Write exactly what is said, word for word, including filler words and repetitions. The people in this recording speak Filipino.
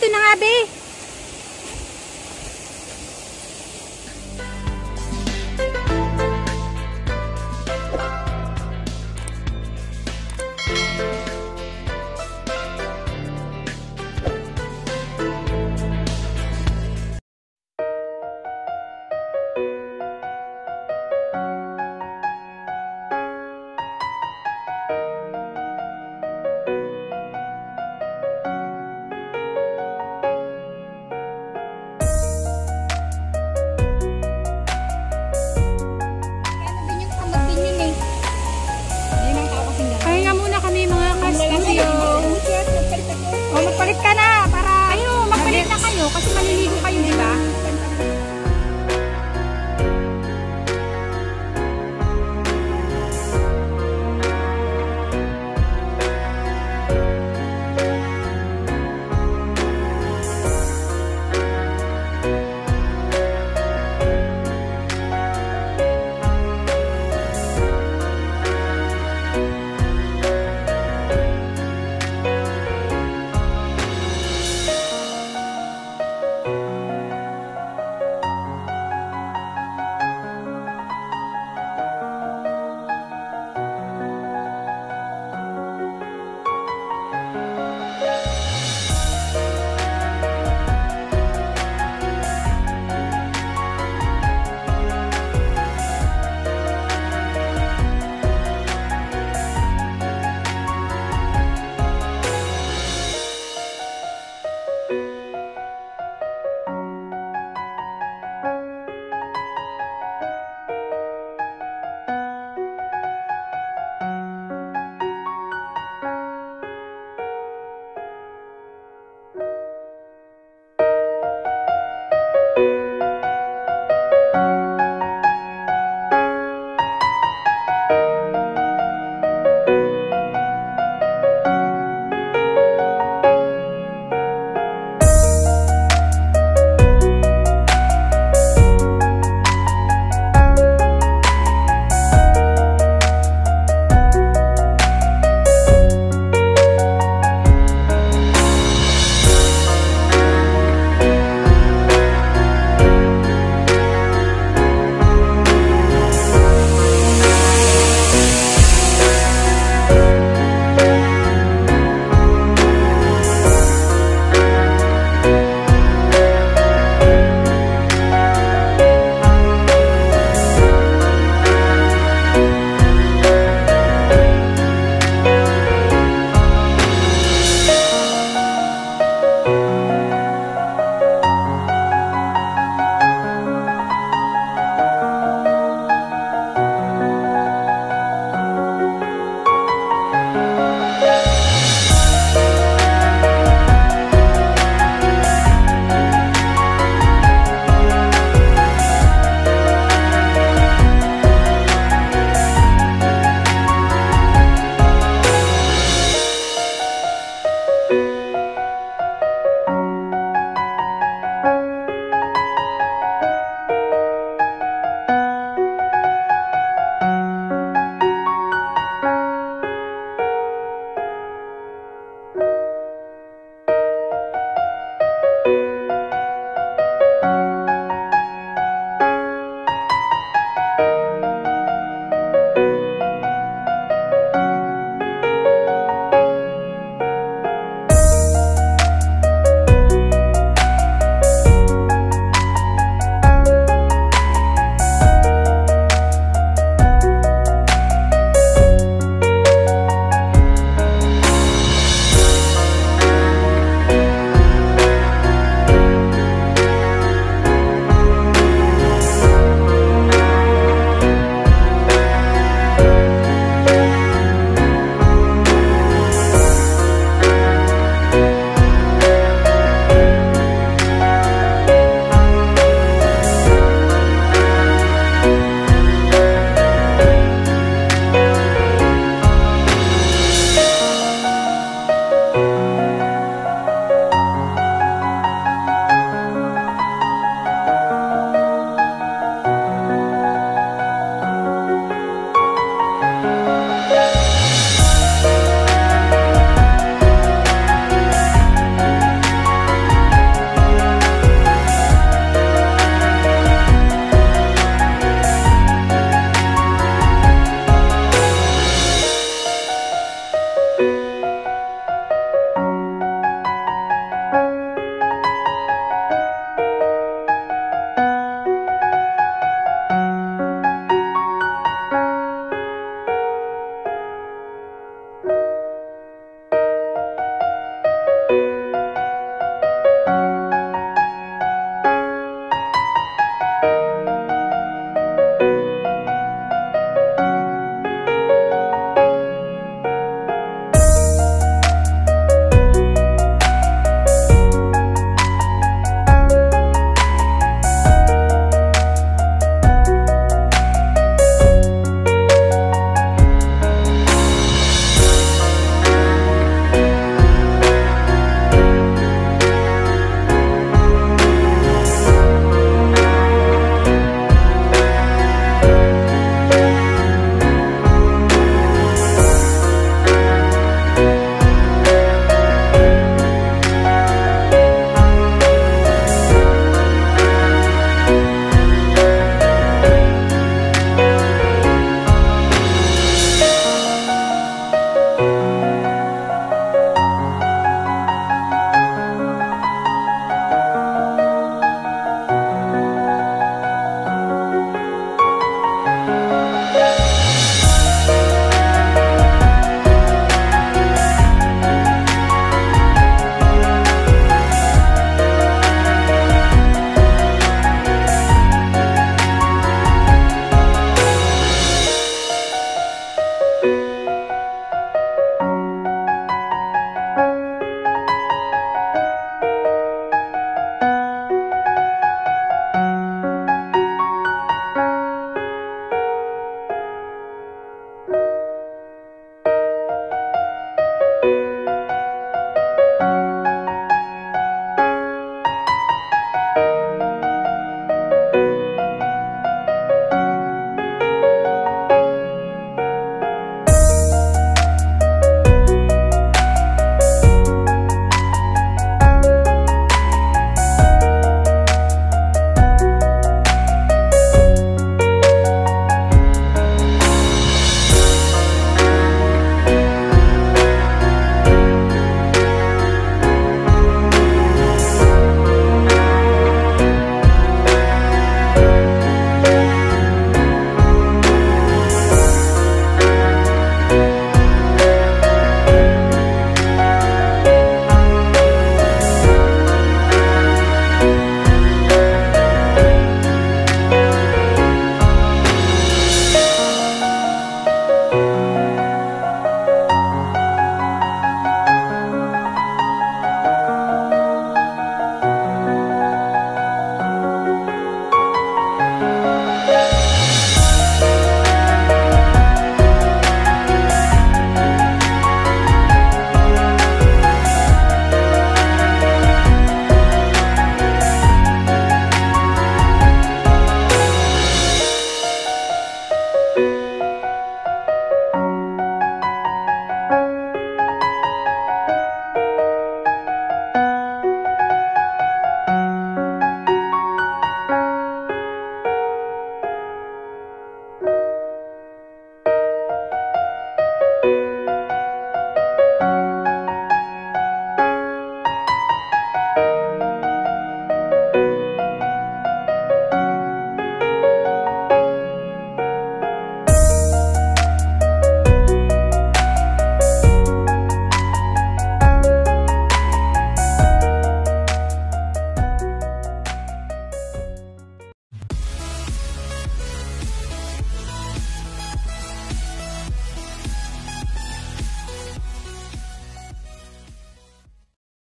Ito na nga, be. Magpalit ka na para ayun, magpalit na kayo kasi maliligo kayo, di ba?